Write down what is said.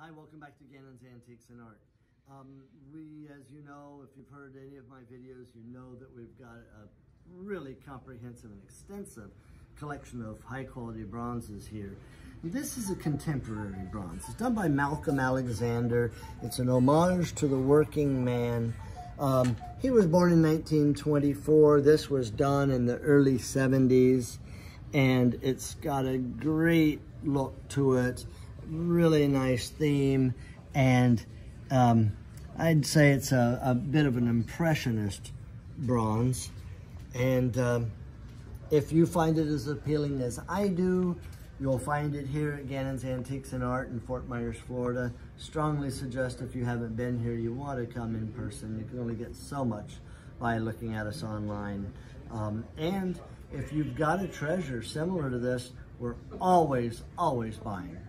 Hi, welcome back to Gannon's Antiques and Art. We, as you know, if you've heard any of my videos, you know that we've got a really comprehensive and extensive collection of high-quality bronzes here. This is a contemporary bronze. It's done by Malcolm Alexander. It's an homage to the working man. He was born in 1924. This was done in the early 70s, and it's got a great look to it. Really nice theme, and I'd say it's a bit of an impressionist bronze. And if you find it as appealing as I do, you'll find it here at Gannon's Antiques and Art in Fort Myers, Florida. Strongly suggest, if you haven't been here, you want to come in person. You can only get so much by looking at us online. And if you've got a treasure similar to this, we're always, always buying.